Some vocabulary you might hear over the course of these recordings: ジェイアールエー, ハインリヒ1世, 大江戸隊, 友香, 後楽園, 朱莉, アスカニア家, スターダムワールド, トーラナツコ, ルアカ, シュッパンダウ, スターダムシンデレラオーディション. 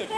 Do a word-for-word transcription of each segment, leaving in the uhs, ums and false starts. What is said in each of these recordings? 上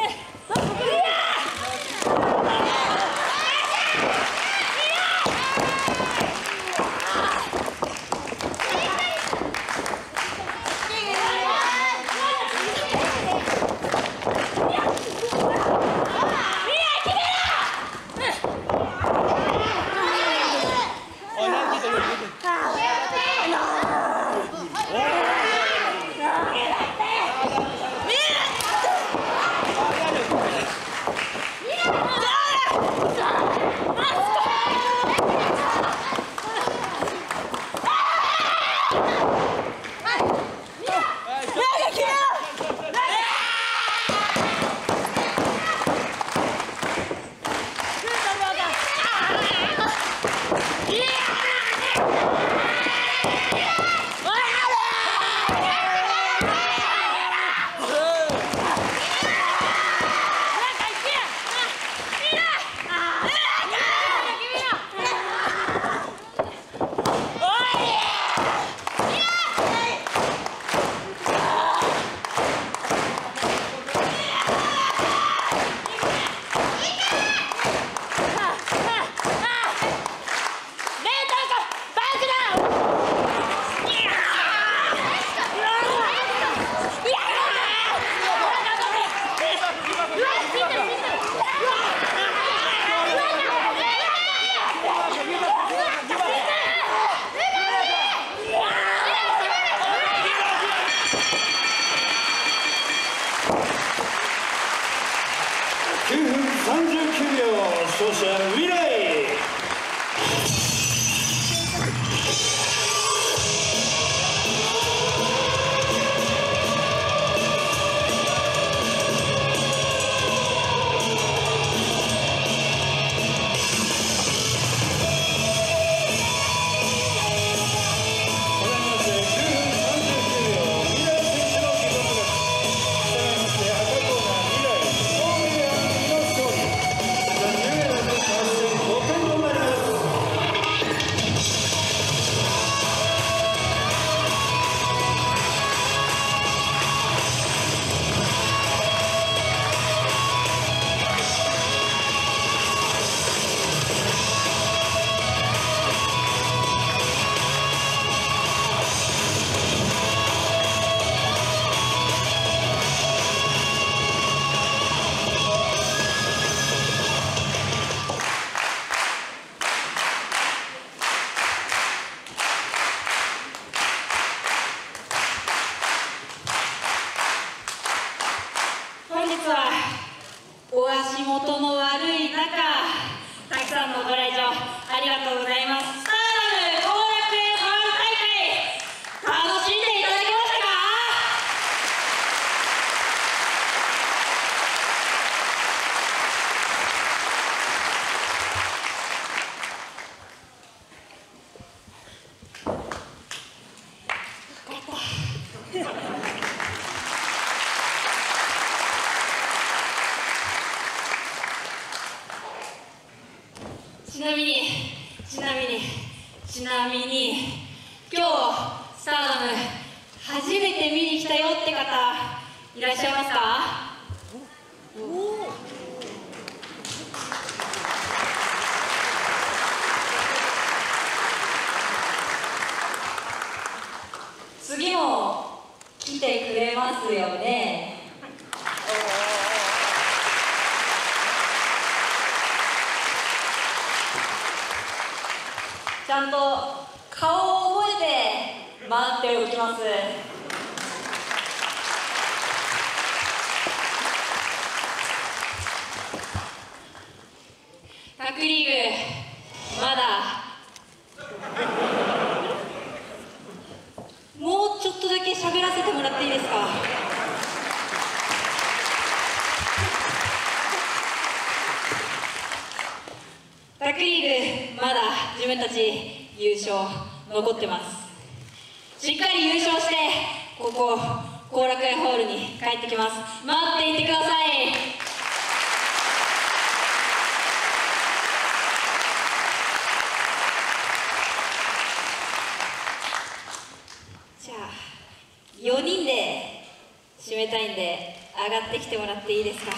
がっってきてもらっていいですか。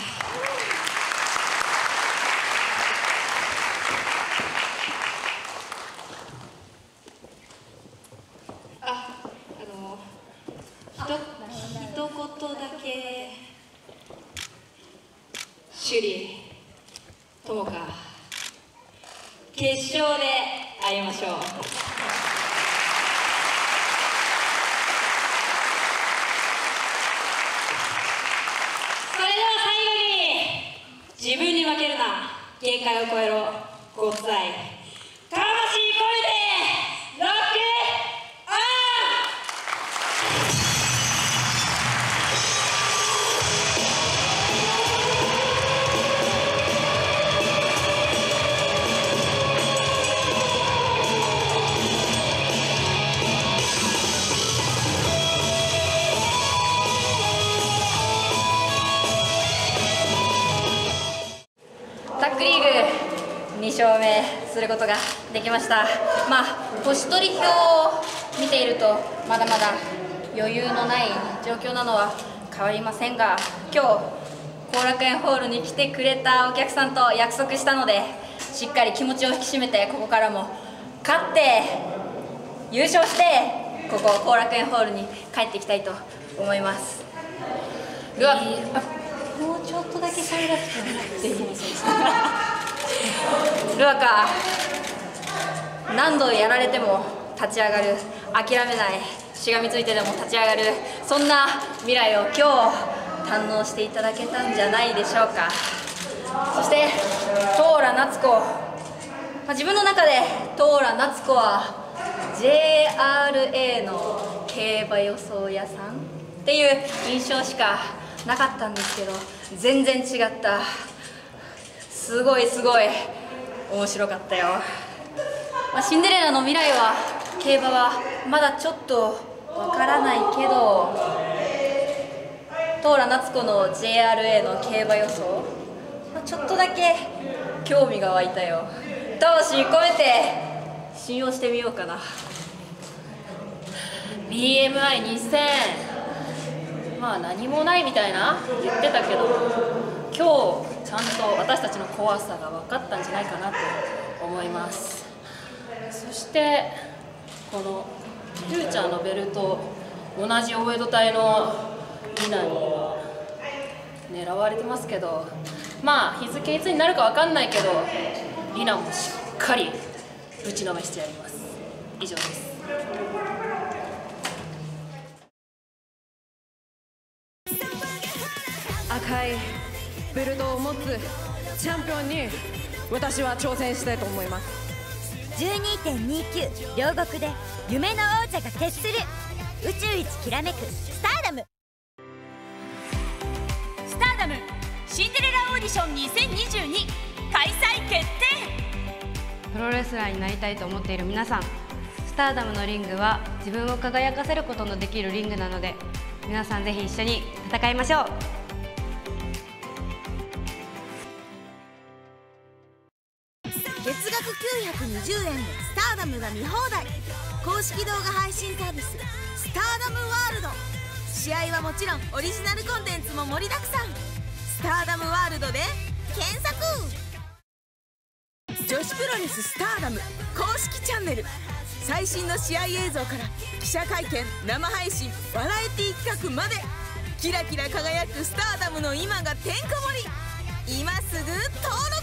あ、あのひと一言だけ、朱莉、友香、決勝で会いましょう。自分に負けるな、限界を超えろ、ごっつぁい、魂込めてロックオン。にしょうめすることができました。まあ、星取り表を見ているとまだまだ余裕のない状況なのは変わりませんが、今日後楽園ホールに来てくれたお客さんと約束したので、しっかり気持ちを引き締めて、ここからも勝って優勝して、ここ後楽園ホールに帰っていきたいと思います。では、えー、もうちょっとだけ喋らせてもらっていいですか。ルアカ、何度やられても立ち上がる、諦めない、しがみついてでも立ち上がる、そんな未来を今日堪能していただけたんじゃないでしょうか。そしてトーラナツコ、自分の中でトーラナツコは ジェイアールエー の競馬予想屋さんっていう印象しかなかったんですけど、全然違った。すごいすごい面白かったよ。まあ、シンデレラの未来は、競馬はまだちょっとわからないけど、トーラナツコの ジェイアールエー の競馬予想、まあ、ちょっとだけ興味が湧いたよ。魂込めて信用してみようかな。 ビーエムアイにせん、 まあ何もないみたいな言ってたけど、今日ちゃんと私たちの怖さが分かったんじゃないかなと思います。そしてこのフューチャーのベルト、同じ大江戸隊のリナには狙われてますけど、まあ日付いつになるか分かんないけど、リナもしっかり打ちのめしてやります。以上です。赤いベルトを持つチャンピオンに私は挑戦したいと思います。 じゅうにてんにきゅう 両国で夢の王者が決する、宇宙一きらめくスターダム。スターダムシンデレラオーディションにせんにじゅうに開催決定。プロレスラーになりたいと思っている皆さん、スターダムのリングは自分を輝かせることのできるリングなので、皆さんぜひ一緒に戦いましょう。月額きゅうひゃくにじゅうえんでスターダムが見放題。公式動画配信サービススターダムワールド。試合はもちろんオリジナルコンテンツも盛りだくさん。スターダムワールドで検索。女子プロレススターダム公式チャンネル、最新の試合映像から記者会見、生配信、バラエティ企画まで、キラキラ輝くスターダムの今がてんこ盛り。今すぐ登録。